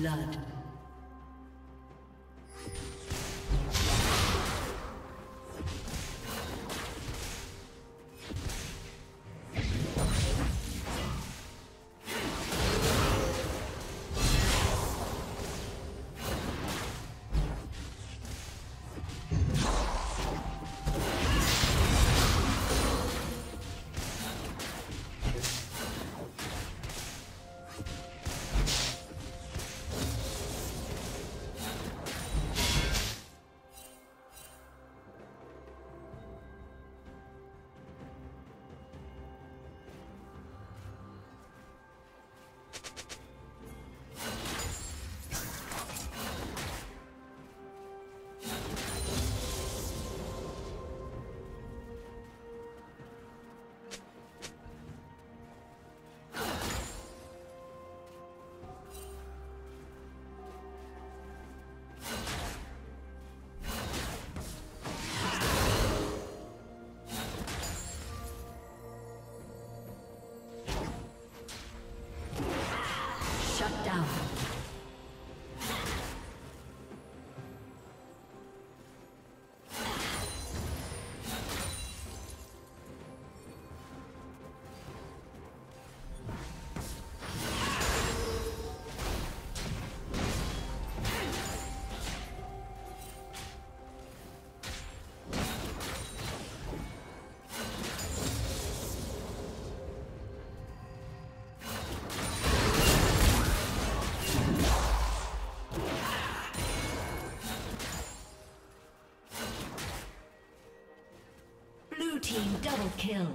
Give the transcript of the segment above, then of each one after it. blood. Team double kill.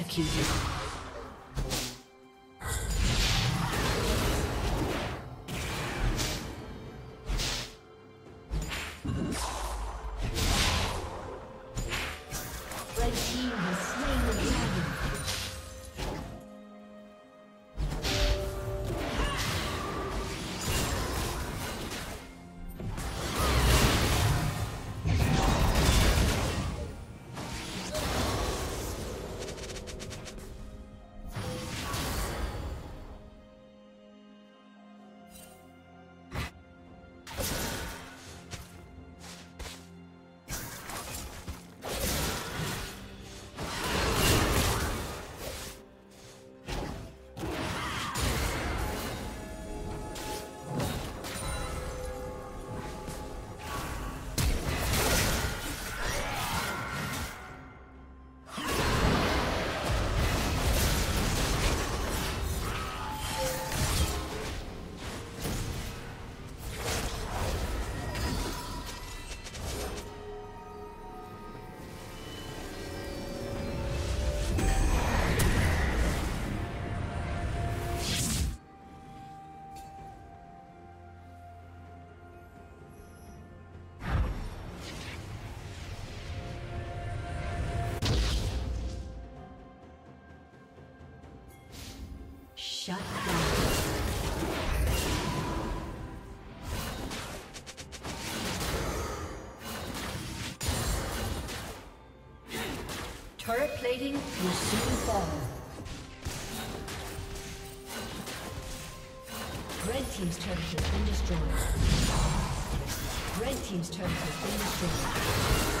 executed. Shut down. Turret plating will soon fall. Red team's turret has been destroyed. Red team's turret has been destroyed.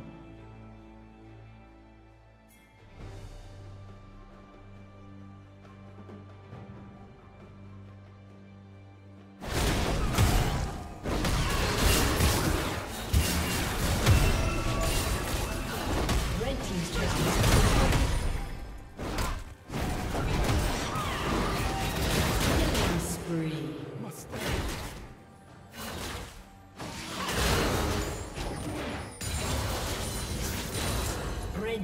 has been destroyed.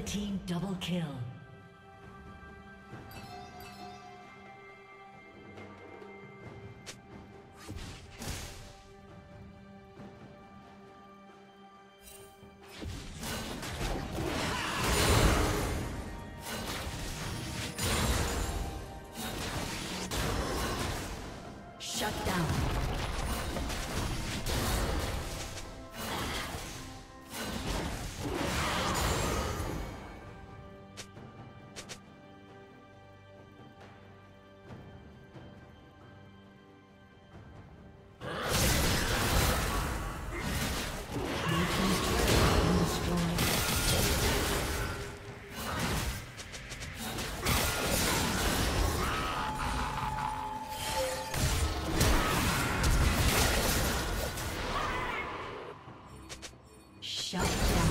Team double kill. Shut down. Shut down.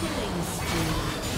Killing spree.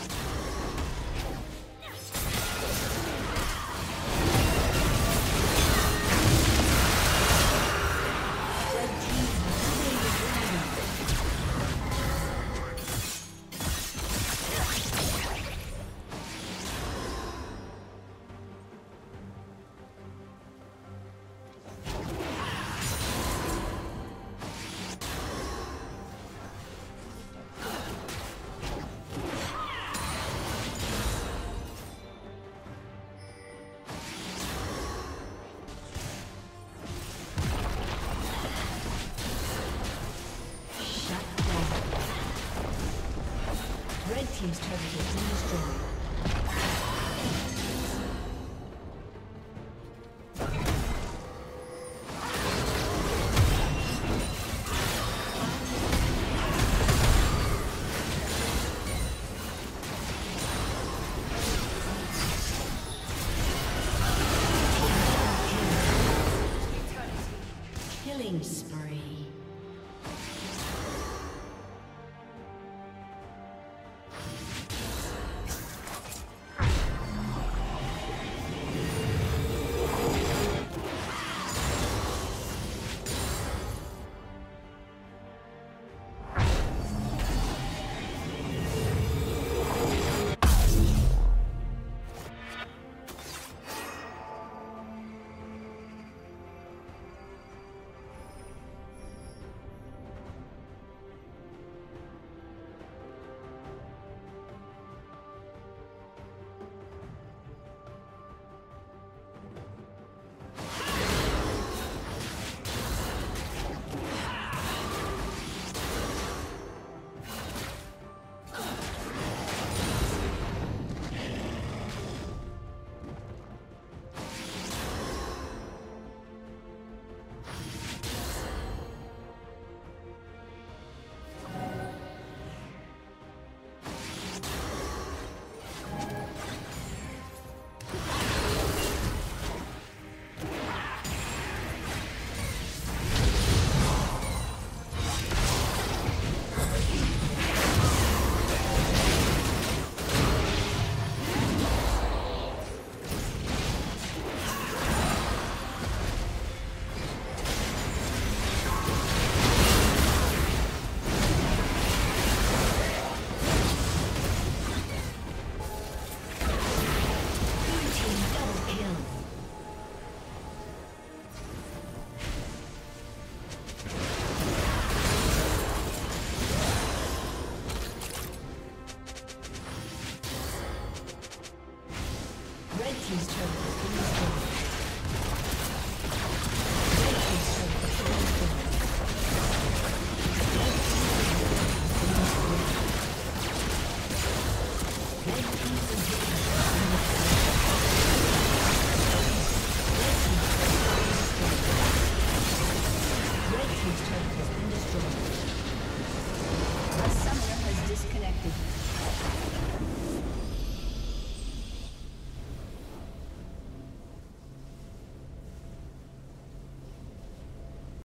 Team's turret has been destroyed. Has been destroyed. A summoner has disconnected.